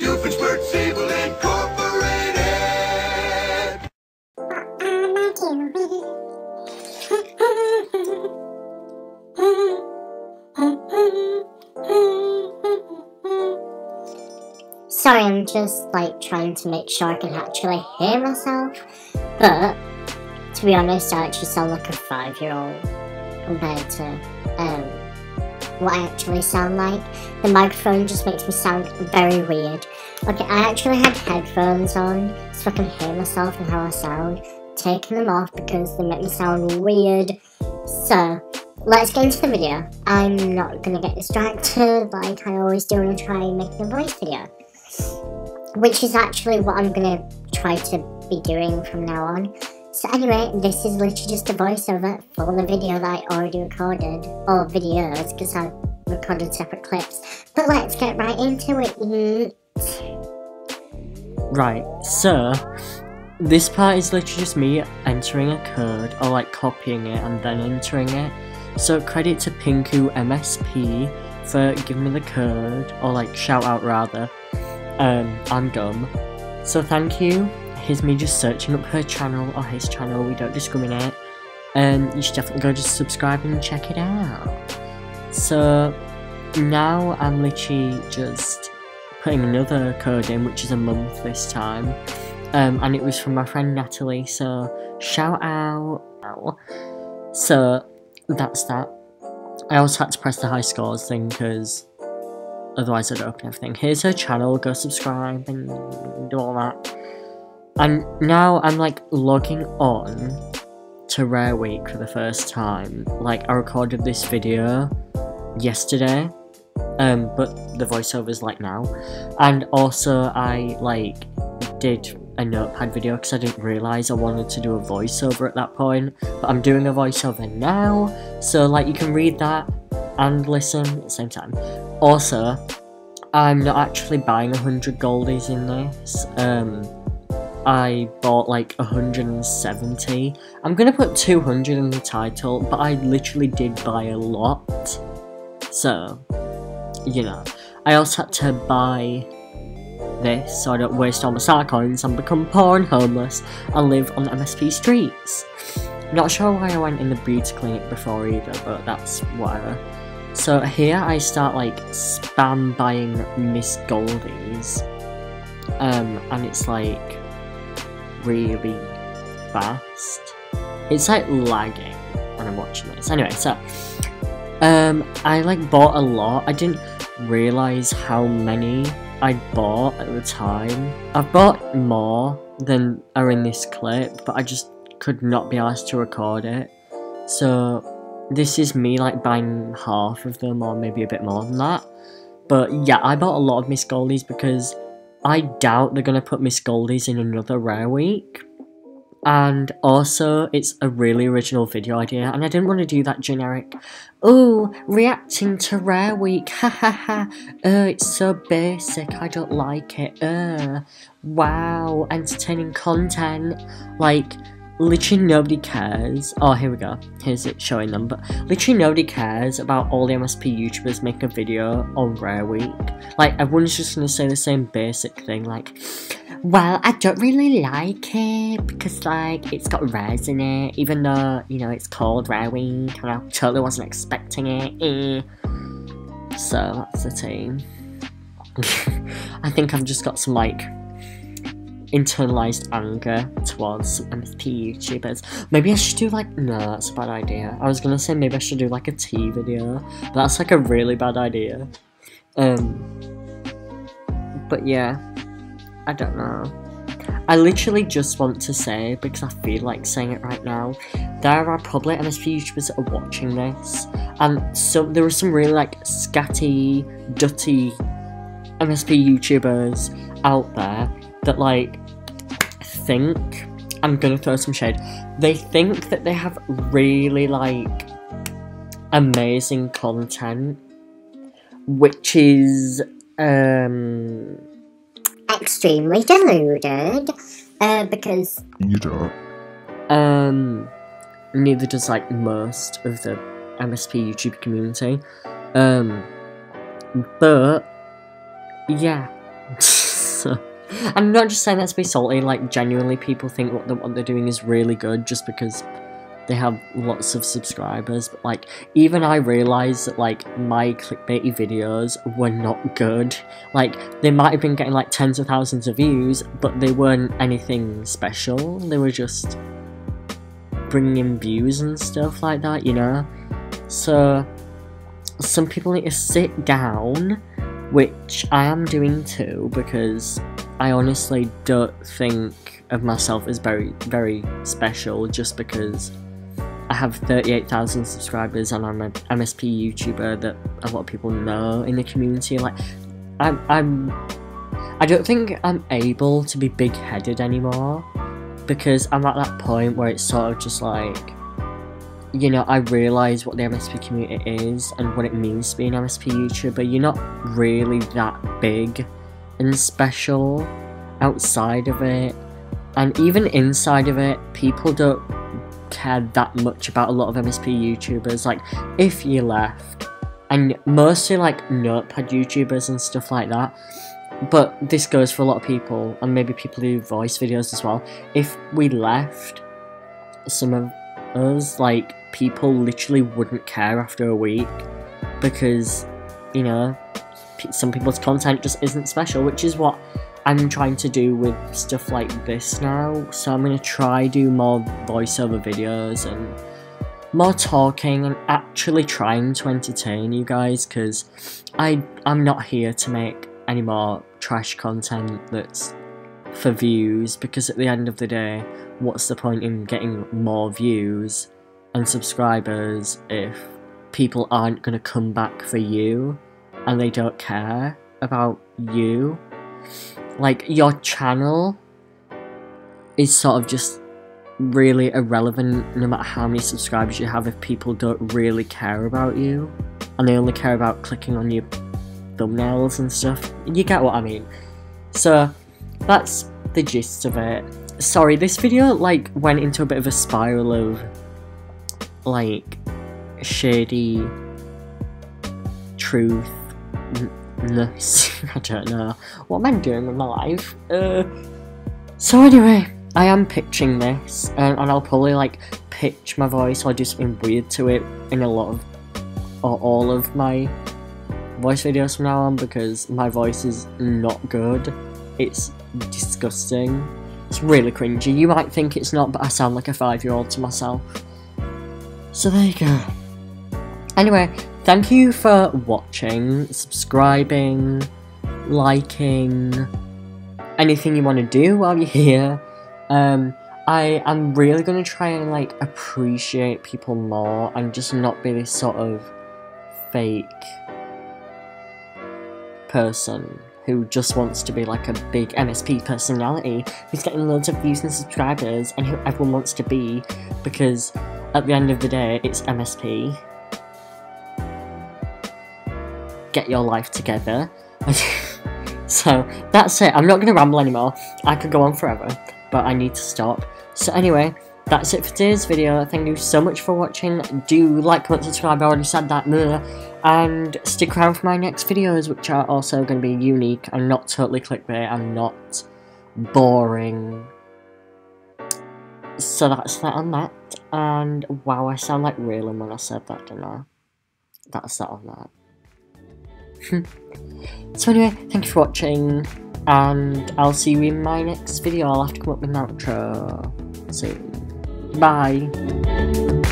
Doofenshmirtz Sable Incorporated. Sorry, I'm just like trying to make sure I can actually hear myself, but to be honest, I actually sound like a 5-year-old compared to what I actually sound like. The microphone just makes me sound very weird. Okay, I actually had headphones on so I can hear myself and how I sound. Taking them off because they make me sound weird. So, let's get into the video. I'm not gonna get distracted like I always do when I try making a voice video, which is actually what I'm gonna try to be doing from now on. So anyway, this is literally just a voiceover for the video that I already recorded, or videos, because I recorded separate clips. But let's get right into it. Right, so this part is literally just me entering a code, or like copying it and then entering it. So credit to Pinku MSP for giving me the code, or like shout out rather. I'm dumb. So thank you. Here's me just searching up her channel, or his channel, we don't discriminate. You should definitely go just subscribe and check it out. So now I'm literally just putting another code in, which is a month this time. And it was from my friend Natalie, so shout out. So that's that. I also had to press the high scores thing because otherwise I'd open everything. Here's her channel, go subscribe and do all that. And now I'm like logging on to Rare Week for the first time. Like, I recorded this video yesterday, but the voiceover's like now. And also I like did a notepad video because I didn't realise I wanted to do a voiceover at that point. But I'm doing a voiceover now, so like you can read that and listen at the same time. Also, I'm not actually buying 100 goldies in this. I bought like 170. I'm gonna put 200 in the title, but I literally did buy a lot. So, you know. I also had to buy this so I don't waste all my star coins and become poor and homeless and live on MSP streets. Not sure why I went in the beauty clinic before either, but that's whatever. So here I start like spam buying Miss Goldies. And it's like really fast. It's like lagging when I'm watching this. Anyway, so I like bought a lot. I didn't realise how many I bought at the time. I've bought more than are in this clip, but I just could not be asked to record it. So this is me like buying half of them, or maybe a bit more than that. But yeah, I bought a lot of Miss Goldies because I doubt they're going to put Miss Goldies in another Rare Week. And also, it's a really original video idea, and I didn't want to do that generic, "Oh, reacting to Rare Week, ha ha ha, it's so basic, I don't like it, wow, entertaining content." Like, literally nobody cares. Oh, here we go, here's it showing them, but literally nobody cares about all the MSP YouTubers making a video on Rare Week. Like, everyone's just gonna say the same basic thing, like, "Well, I don't really like it, because, like, it's got rares in it, even though, you know, it's called Rare Week, and I totally wasn't expecting it, eh." So, that's the team. I think I've just got some, like, internalised anger towards MSP YouTubers. Maybe I should do like, no, that's a bad idea. I was gonna say maybe I should do like a tea video, but that's like a really bad idea. But yeah, I don't know. I literally just want to say, because I feel like saying it right now, there are probably MSP YouTubers that are watching this, and so there are some really like scatty, dutty MSP YouTubers out there that like think, I'm gonna throw some shade, they think that they have really like amazing content, which is extremely deluded, because you don't. Neither does like most of the MSP YouTube community, but yeah. so I'm not just saying that to be salty, like genuinely people think what they're doing is really good just because they have lots of subscribers, but like even I realised that like my clickbaity videos were not good. Like they might have been getting like tens of thousands of views, but they weren't anything special. They were just bringing in views and stuff like that, you know? So some people need to sit down, which I am doing too, because I honestly don't think of myself as very, very special just because I have 38,000 subscribers and I'm an MSP YouTuber that a lot of people know in the community. Like, I don't think I'm able to be big-headed anymore because I'm at that point where it's sort of just like, you know, I realise what the MSP community is and what it means to be an MSP YouTuber. You're not really that big and special outside of it, and even inside of it, people don't care that much about a lot of MSP YouTubers. Like, if you left, and mostly like notepad YouTubers and stuff like that, but this goes for a lot of people, and maybe people who do voice videos as well. If we left, some of us, like, people literally wouldn't care after a week because, you know, some people's content just isn't special, which is what I'm trying to do with stuff like this now. So I'm going to try do more voiceover videos and more talking and actually trying to entertain you guys, because I'm not here to make any more trash content that's for views, because at the end of the day, what's the point in getting more views and subscribers if people aren't going to come back for you and they don't care about you? Like, your channel is sort of just really irrelevant no matter how many subscribers you have if people don't really care about you and they only care about clicking on your thumbnails and stuff. You get what I mean? So that's the gist of it. Sorry, this video, like, went into a bit of a spiral of, like, shady truthness. I don't know. What am I doing with my life? So anyway, I am pitching this, and I'll probably, like, pitch my voice or do something weird to it in a lot of, or all of my voice videos from now on, because my voice is not good. It's disgusting. It's really cringy. You might think it's not, but I sound like a 5-year-old to myself. So there you go. Anyway, thank you for watching, subscribing, liking, anything you want to do while you're here. I am really going to try and, like, appreciate people more and just not be this sort of fake person who just wants to be like a big MSP personality who's getting loads of views and subscribers and who everyone wants to be, because at the end of the day, it's MSP. Get your life together. So that's it. I'm not going to ramble anymore. I could go on forever, but I need to stop. So anyway, that's it for today's video. Thank you so much for watching. Do like, comment, subscribe. I already said that. And stick around for my next videos, which are also going to be unique and not totally clickbait and not boring. So that's that on that. And wow, I sound like Raylan when I said that, didn't I? That's that on that. So anyway, thank you for watching, and I'll see you in my next video. I'll have to come up with an outro soon. Bye.